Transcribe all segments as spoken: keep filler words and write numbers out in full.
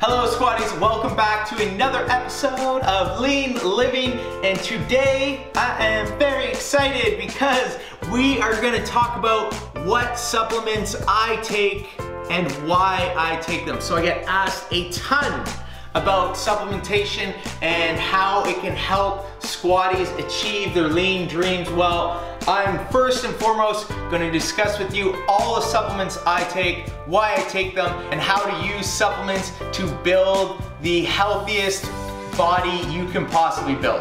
Hello squaddies, welcome back to another episode of Lean Living, and today I am very excited because we are going to talk about what supplements I take and why I take them. So I get asked a ton about supplementation and how it can help squaddies achieve their lean dreams. Well, I'm first and foremost going to discuss with you all the supplements I take, why I take them, and how to use supplements to build the healthiest body you can possibly build.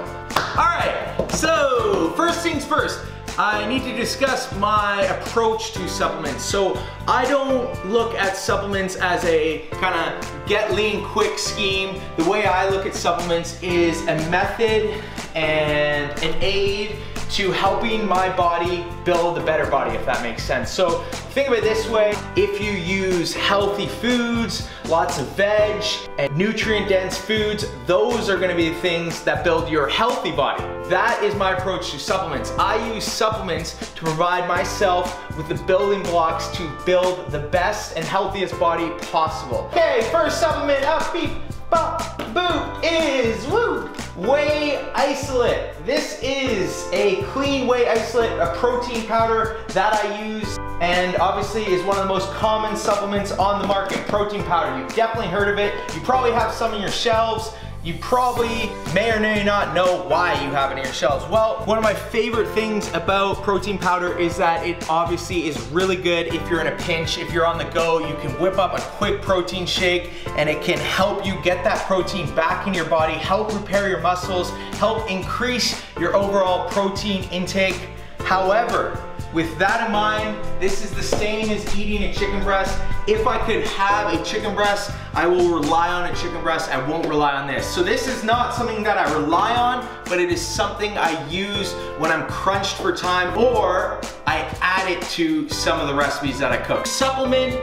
Alright, so first things first, I need to discuss my approach to supplements. So I don't look at supplements as a kind of get lean quick scheme. The way I look at supplements is a method and an aid to helping my body build a better body, if that makes sense. So think of it this way, if you use healthy foods, lots of veg and nutrient dense foods, those are gonna be the things that build your healthy body. That is my approach to supplements. I use supplements to provide myself with the building blocks to build the best and healthiest body possible. Okay, first supplement up, beep, bop, boop, is woo! Whey Isolate. This is a clean whey isolate, a protein powder that I use, and obviously is one of the most common supplements on the market, protein powder. You've definitely heard of it. You probably have some on your shelves. You probably may or may not know why you have it on your shelves. Well, one of my favorite things about protein powder is that it obviously is really good if you're in a pinch, if you're on the go, you can whip up a quick protein shake and it can help you get that protein back in your body, help repair your muscles, help increase your overall protein intake. However, with that in mind, this is the same as eating a chicken breast. If I could have a chicken breast, I will rely on a chicken breast. I won't rely on this. So this is not something that I rely on, but it is something I use when I'm crunched for time, or I add it to some of the recipes that I cook. Supplement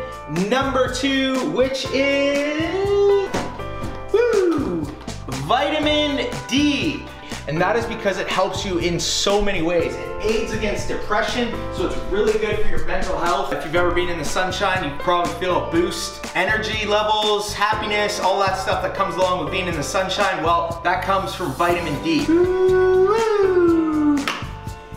number two, which is woo, vitamin D. And that is because it helps you in so many ways. It aids against depression, so it's really good for your mental health. If you've ever been in the sunshine, you probably feel a boost. Energy levels, happiness, all that stuff that comes along with being in the sunshine, well, that comes from vitamin D.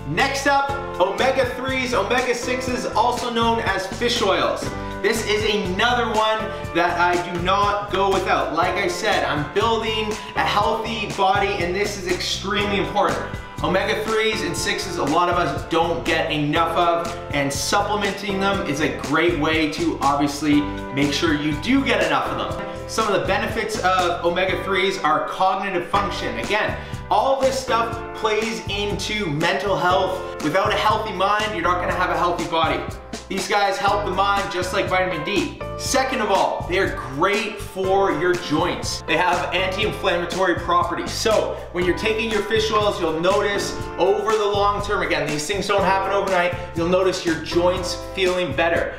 Next up, Omega threes, Omega sixes, also known as fish oils. This is another one that I do not go without. Like I said, I'm building a healthy body and this is extremely important. Omega threes and sixes, a lot of us don't get enough of, and supplementing them is a great way to obviously make sure you do get enough of them. Some of the benefits of Omega threes are cognitive function. Again, all this stuff plays into mental health. Without a healthy mind, you're not gonna have a healthy body. These guys help the mind just like vitamin D. Second of all, they are great for your joints. They have anti-inflammatory properties. So when you're taking your fish oils, you'll notice over the long term, again, these things don't happen overnight, you'll notice your joints feeling better.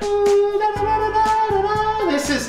This is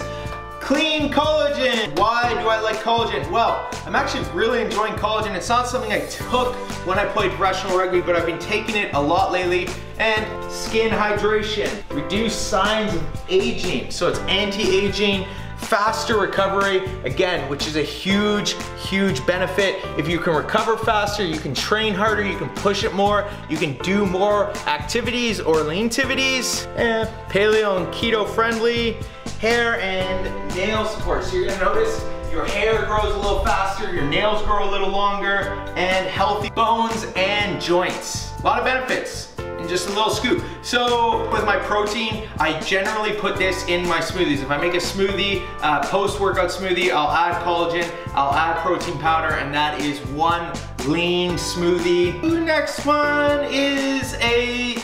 clean collagen. Why do I like collagen? Well, I'm actually really enjoying collagen. It's not something I took when I played professional rugby, but I've been taking it a lot lately. And skin hydration, reduce signs of aging. So it's anti-aging, faster recovery, again, which is a huge, huge benefit. If you can recover faster, you can train harder, you can push it more, you can do more activities or lean-tivities. Eh, paleo and keto friendly. Hair and nail support. So you're gonna notice your hair grows a little faster, your nails grow a little longer, and healthy bones and joints. A lot of benefits and just a little scoop. So with my protein, I generally put this in my smoothies. If I make a smoothie, uh, post-workout smoothie, I'll add collagen, I'll add protein powder, and that is one lean smoothie. The next one is a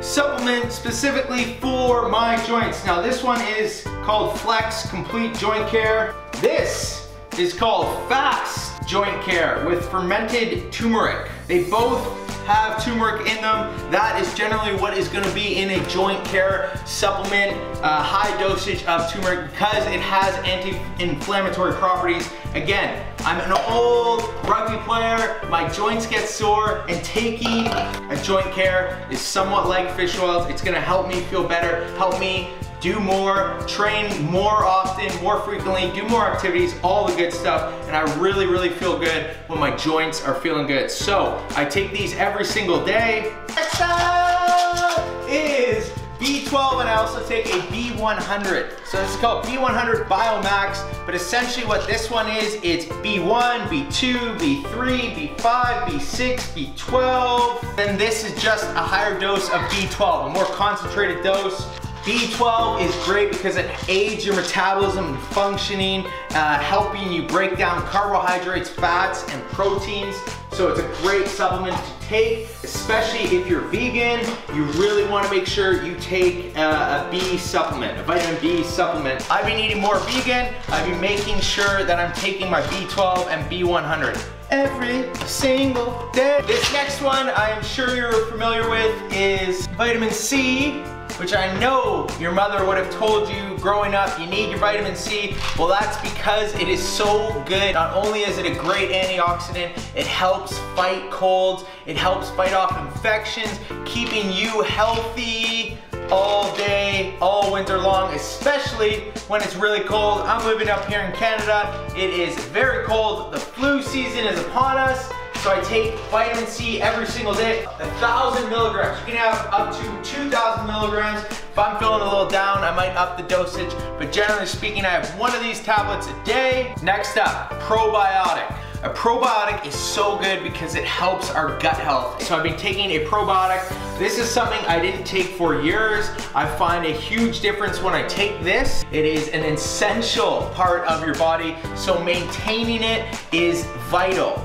supplement specifically for my joints. Now this one is called Flex Complete Joint Care. This is called Fast Joint Care with fermented turmeric. They both have turmeric in them. That is generally what is going to be in a joint care supplement, uh, high dosage of turmeric, because it has anti-inflammatory properties. Again, I'm an old rugby player, my joints get sore, and taking a joint care is somewhat like fish oils. It's going to help me feel better, help me do more, train more often, more frequently, do more activities, all the good stuff, and I really, really feel good when my joints are feeling good. So I take these every single day. Next up is B twelve, and I also take a B one hundred. So this is called B one hundred Biomax, but essentially what this one is, it's B one, B two, B three, B five, B six, B twelve. Then this is just a higher dose of B twelve, a more concentrated dose. B twelve is great because it aids your metabolism and functioning, uh, helping you break down carbohydrates, fats, and proteins. So it's a great supplement to take, especially if you're vegan. You really want to make sure you take uh, a B supplement, a vitamin B supplement. I've been eating more vegan. I've been making sure that I'm taking my B twelve and B one hundred every single day. This next one I am sure you're familiar with is vitamin C, which I know your mother would have told you growing up, you need your vitamin C. Well, that's because it is so good. Not only is it a great antioxidant, it helps fight colds, it helps fight off infections, keeping you healthy all day, all winter long, especially when it's really cold. I'm living up here in Canada. It is very cold. The flu season is upon us. So I take vitamin C every single day, one thousand milligrams. You can have up to two thousand milligrams. If I'm feeling a little down, I might up the dosage, but generally speaking, I have one of these tablets a day. Next up, probiotic. A probiotic is so good because it helps our gut health. So I've been taking a probiotic. This is something I didn't take for years. I find a huge difference when I take this. It is an essential part of your body, so maintaining it is vital.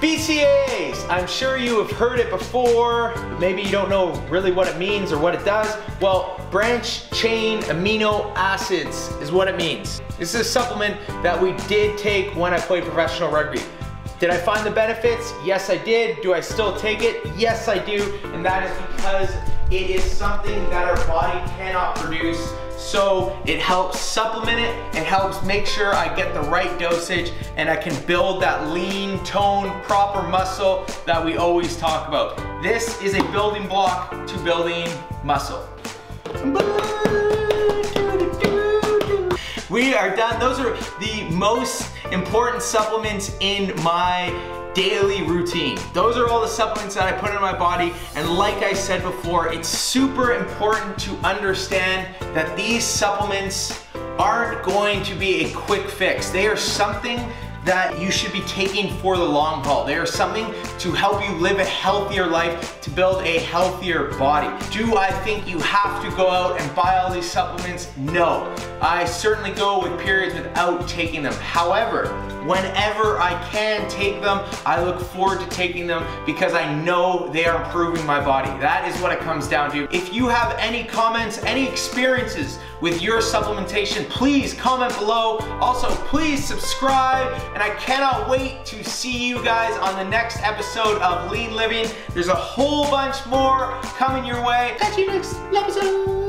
B C A A's, I'm sure you have heard it before, but maybe you don't know really what it means or what it does. Well, branch chain amino acids is what it means. This is a supplement that we did take when I played professional rugby. Did I find the benefits? Yes, I did. Do I still take it? Yes, I do. And that is because it is something that our body cannot produce. So it helps supplement it, it helps make sure I get the right dosage, and I can build that lean, toned, proper muscle that we always talk about. This is a building block to building muscle. We are done. Those are the most important supplements in my daily routine. Those are all the supplements that I put in my body, and like I said before, it's super important to understand that these supplements aren't going to be a quick fix. They are something that you should be taking for the long haul. They are something to help you live a healthier life, to build a healthier body. Do I think you have to go out and buy all these supplements? No. I certainly go with periods without taking them. However, whenever I can take them, I look forward to taking them because I know they are improving my body. That is what it comes down to. If you have any comments, any experiences with your supplementation, please comment below. Also, please subscribe. And I cannot wait to see you guys on the next episode of Lean Living. There's a whole bunch more coming your way. Catch you next episode.